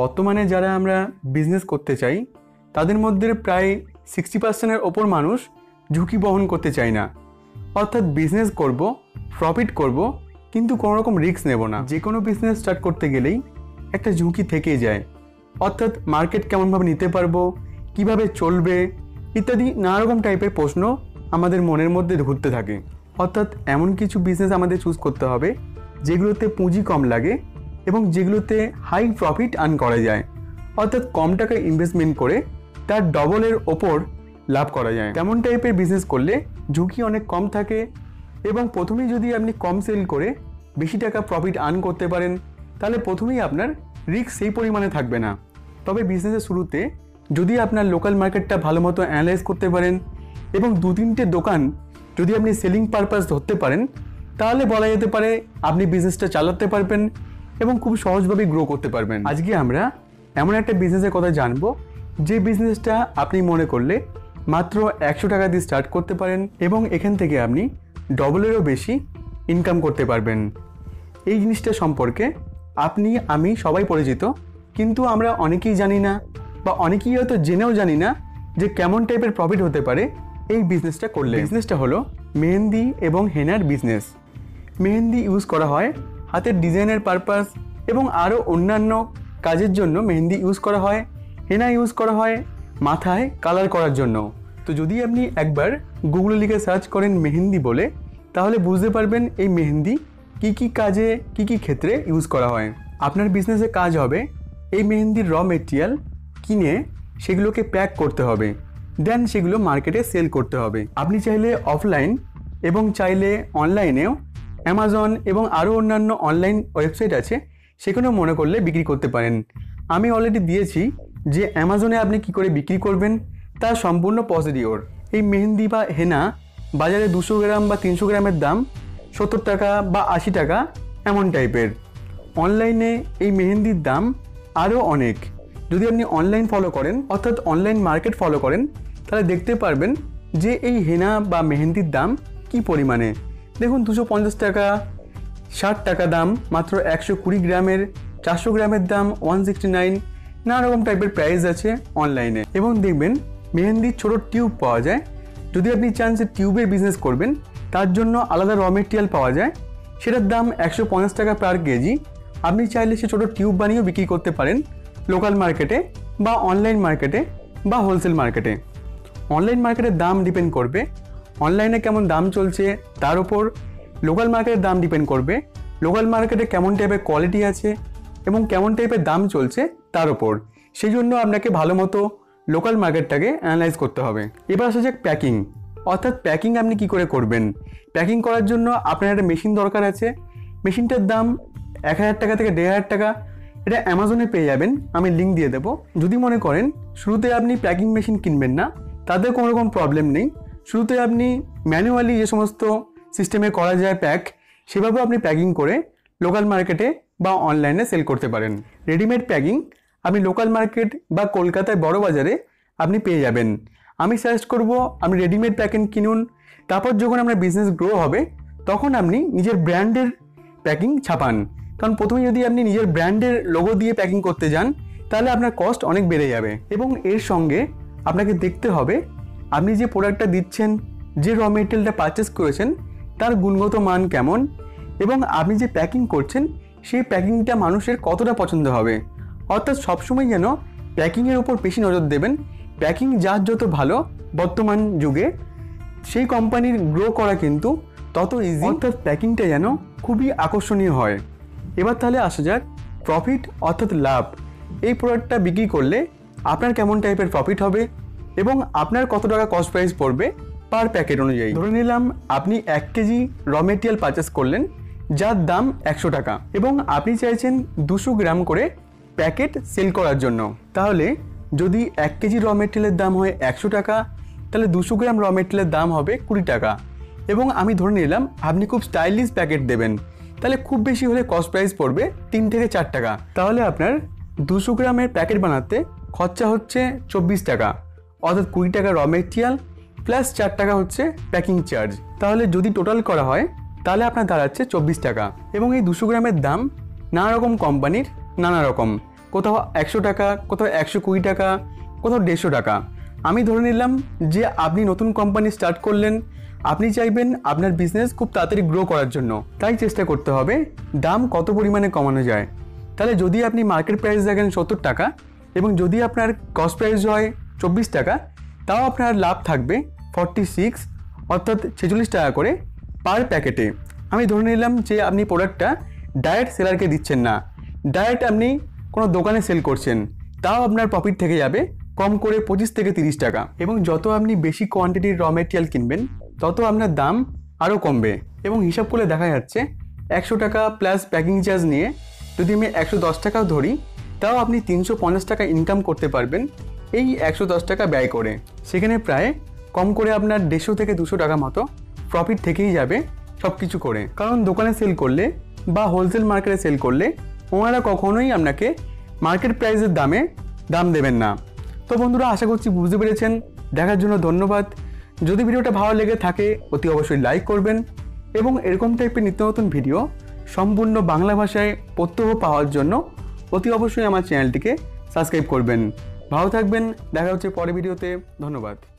বর্তমানে যারা আমরা বিজনেস করতে চাই তাদের মধ্যে প্রায় 60% এর ওপর মানুষ ঝুঁকি বহন করতে চায় না। অর্থাৎ বিজনেস করব, প্রফিট করব, কিন্তু কোনো রকম রিস্ক নেব না। যে কোনো বিজনেস স্টার্ট করতে গেলেই একটা ঝুঁকি থেকেই যায়। অর্থাৎ মার্কেট কেমনভাবে নিতে পারবো, কিভাবে চলবে ইত্যাদি নানা রকম টাইপের প্রশ্ন আমাদের মনের মধ্যে ঘুরতে থাকে। অর্থাৎ এমন কিছু বিজনেস আমাদের চুজ করতে হবে যেগুলোতে পুঁজি কম লাগে এবং যেগুলোতে হাই প্রফিট আর্ন করা যায়। অর্থাৎ কম টাকা ইনভেস্টমেন্ট করে তার ডবলের ওপর লাভ করা যায়। তেমন টাইপের বিজনেস করলে ঝুঁকি অনেক কম থাকে এবং প্রথমেই যদি আপনি কম সেল করে বেশি টাকা প্রফিট আর্ন করতে পারেন তাহলে প্রথমেই আপনার রিস্ক সেই পরিমাণে থাকবে না। তবে বিজনেসের শুরুতে যদি আপনার লোকাল মার্কেটটা ভালো মতো অ্যানালাইজ করতে পারেন এবং 2-3টে দোকান যদি আপনি সেলিং পারপাস ধরতে পারেন তাহলে বলা যেতে পারে আপনি বিজনেসটা চালাতে পারবেন এবং খুব সহজভাবে গ্রো করতে পারবেন। আজকে আমরা এমন একটা বিজনেসের কথা জানবো যে বিজনেসটা আপনি মনে করলে মাত্র 100 টাকা দিয়ে স্টার্ট করতে পারেন এবং এখান থেকে আপনি ডবলেরও বেশি ইনকাম করতে পারবেন। এই জিনিসটা সম্পর্কে আপনি আমি সবাই পরিচিত, কিন্তু আমরা অনেকেই জানি না বা অনেকেই হয়তো জেনেও জানি না যে কেমন টাইপের প্রফিট হতে পারে এই বিজনেসটা করলে। বিজনেসটা হলো মেহেন্দি এবং হেনার বিজনেস। মেহেন্দি ইউজ করা হয় হাতের ডিজাইনের পারপাস এবং আরও অন্যান্য কাজের জন্য মেহেন্দি ইউজ করা হয়। হেনা ইউজ করা হয় মাথায় কালার করার জন্য। তো যদি আপনি একবার গুগলে লিখে সার্চ করেন মেহেন্দি বলে, তাহলে বুঝতে পারবেন এই মেহেন্দি কী কী কাজে কী কী ক্ষেত্রে ইউজ করা হয়। আপনার বিজনেসে কাজ হবে এই মেহেন্দির র মেটেরিয়াল কিনে সেগুলোকে প্যাক করতে হবে, দেন সেগুলো মার্কেটে সেল করতে হবে। আপনি চাইলে অফলাইন এবং চাইলে অনলাইনেও অ্যামাজন এবং আরও অন্যান্য অনলাইন ওয়েবসাইট আছে সেখানেও মনে করলে বিক্রি করতে পারেন। আমি অলরেডি দিয়েছি যে অ্যামাজনে আপনি কি করে বিক্রি করবেন তার সম্পূর্ণ প্রসিডিওর। এই মেহেন্দি বা হেনা বাজারে 200 গ্রাম বা 300 গ্রামের দাম 70 টাকা বা 80 টাকা এমন টাইপের। অনলাইনে এই মেহেন্দির দাম আরও অনেক। যদি আপনি অনলাইন ফলো করেন, অর্থাৎ অনলাইন মার্কেট ফলো করেন, তাহলে দেখতে পারবেন যে এই হেনা বা মেহেন্দির দাম কি পরিমাণে। দেখুন 250 টাকা, 60 টাকা দাম, মাত্র 120 গ্রামের, 400 গ্রামের দাম 169, নানা রকম টাইপের প্রাইস আছে অনলাইনে। এবং দেখবেন মেহেন্দির ছোটো টিউব পাওয়া যায়। যদি আপনি চান যে টিউবের বিজনেস করবেন তার জন্য আলাদা র মেটেরিয়াল পাওয়া যায়, সেটার দাম 150 টাকা পার কেজি। আপনি চাইলে সে ছোটো টিউব বানিয়েও বিক্রি করতে পারেন লোকাল মার্কেটে বা অনলাইন মার্কেটে বা হোলসেল মার্কেটে। অনলাইন মার্কেটের দাম ডিপেন্ড করবে অনলাইনে কেমন দাম চলছে তার উপর, লোকাল মার্কেটের দাম ডিপেন্ড করবে লোকাল মার্কেটে কেমন টাইপের কোয়ালিটি আছে এবং কেমন টাইপের দাম চলছে তার উপর। সেই জন্য আপনাকে ভালো মতো লোকাল মার্কেটটাকে অ্যানালাইজ করতে হবে। এবার আসা যাক প্যাকিং। অর্থাৎ প্যাকিং আপনি কি করে করবেন। প্যাকিং করার জন্য আপনার একটা মেশিন দরকার আছে। মেশিনটার দাম 1000 টাকা থেকে 1500 টাকা। এটা অ্যামাজনে পেয়ে যাবেন, আমি লিঙ্ক দিয়ে দেবো। যদি মনে করেন শুরুতে আপনি প্যাকিং মেশিন কিনবেন না, তাদের কোনো রকম প্রবলেম নেই। শুরুতে আপনি ম্যানুয়ালি যে সমস্ত সিস্টেমে করা যায় প্যাক, সেভাবেও আপনি প্যাকিং করে লোকাল মার্কেটে বা অনলাইনে সেল করতে পারেন। রেডিমেড প্যাকিং আপনি লোকাল মার্কেট বা কলকাতায় বড় বাজারে আপনি পেয়ে যাবেন। আমি সাজেস্ট করব আপনি রেডিমেড প্যাকিং কিনুন, তারপর যখন আপনার বিজনেস গ্রো হবে তখন আপনি নিজের ব্র্যান্ডের প্যাকিং ছাপান। কারণ প্রথমে যদি আপনি নিজের ব্র্যান্ডের লোগো দিয়ে প্যাকিং করতে যান তাহলে আপনার কস্ট অনেক বেড়ে যাবে। এবং এর সঙ্গে আপনাকে দেখতে হবে আপনি যে প্রোডাক্টটা দিচ্ছেন, যে র মেটেরিয়ালটা পারচেস করেছেন তার গুণগত মান কেমন এবং আপনি যে প্যাকিং করছেন সেই প্যাকিংটা মানুষের কতটা পছন্দ হবে। অর্থাৎ সবসময় যেন প্যাকিংয়ের উপর বেশি নজর দেবেন। প্যাকিং যার যত ভালো বর্তমান যুগে সেই কোম্পানির গ্রো করা কিন্তু তত ইজি। অর্থাৎ প্যাকিংটা যেন খুবই আকর্ষণীয় হয়। এবার তাহলে আসা যাক প্রফিট অর্থাৎ লাভ। এই প্রোডাক্টটা বিক্রি করলে আপনার কেমন টাইপের প্রফিট হবে এবং আপনার কত টাকা কস্ট প্রাইস পড়বে পার প্যাকেট অনুযায়ী। ধরে নিলাম আপনি 1 কেজি র মেটেরিয়াল পারচেস করলেন যার দাম 100 টাকা এবং আপনি চাইছেন 200 গ্রাম করে প্যাকেট সেল করার জন্য। তাহলে যদি 1 কেজি র মেটেরিয়ালের দাম হয় 100 টাকা, তাহলে 200 গ্রাম র মেটেরিয়ালের দাম হবে 20 টাকা। এবং আমি ধরে নিলাম আপনি খুব স্টাইলিশ প্যাকেট দেবেন, তাহলে খুব বেশি হলে কস্ট প্রাইস পড়বে 3 থেকে 4 টাকা। তাহলে আপনার 200 গ্রামের প্যাকেট বানাতে খরচা হচ্ছে 24 টাকা, অর্থাৎ 20 টাকা র মেটেরিয়াল প্লাস 4 টাকা হচ্ছে প্যাকিং চার্জ। তাহলে যদি টোটাল করা হয় তাহলে আপনার দাঁড়াচ্ছে 24 টাকা। এবং এই 200 গ্রামের দাম নানা রকম কোম্পানির নানা রকম। কোথাও 100 টাকা কোথাও 120 টাকা কোথাও 150 টাকা আমি ধরে নিলাম যে আপনি নতুন কোম্পানি স্টার্ট করলেন আপনি চাইবেন আপনার বিজনেস খুব তাড়াতাড়ি গ্রো করার জন্য তাই চেষ্টা করতে হবে দাম কত পরিমাণে কমানো যায় তাহলে যদি আপনি মার্কেট প্রাইস দেখেন 70 টাকা এবং যদি আপনার কস্ট প্রাইস হয় 24 টাকা তাও আপনার লাভ থাকবে 46 অর্থাৎ 46 টাকা করে পার প্যাকেটে আমি ধরে নিলাম যে আপনি প্রোডাক্টটা ডাইরেক্ট সেলারকে দিচ্ছেন না ডাইরেক্ট আপনি কোনো দোকানে সেল করছেন তাও আপনার প্রফিট থেকে যাবে কম করে 25 থেকে 30 টাকা এবং যত আপনি বেশি কোয়ান্টিটির র ম্যাটেরিয়াল কিনবেন তত আপনার দাম আরো কমবে এবং হিসাব করে দেখা যাচ্ছে 100 টাকা প্লাস প্যাকিং চার্জ নিয়ে যদি আমি 110 টাকা ধরি তাও আপনি 350 টাকা ইনকাম করতে পারবেন এই 110 টাকা ব্যয় করে সেখানে প্রায় কম করে আপনার 150 থেকে 200 টাকা মতো প্রফিট থেকেই যাবে সবকিছু করে কারণ দোকানে সেল করলে বা হোলসেল মার্কেটে সেল করলে ওনারা কখনোই আপনাকে মার্কেট প্রাইসের দাম দেবেন না তো বন্ধুরা আশা করছি বুঝতে পেরেছেন দেখার জন্য ধন্যবাদ যদি ভিডিওটা ভালো লেগে থাকে অতি অবশ্যই লাইক করবেন এবং এরকম টাইপের নিত্য নতুন ভিডিও সম্পূর্ণ বাংলা ভাষায় প্রত্যহ পাওয়ার জন্য অতি অবশ্যই আমার চ্যানেলটিকে সাবস্ক্রাইব করবেন ভালো থাকবেন দেখা হচ্ছে পরের ভিডিওতে ধন্যবাদ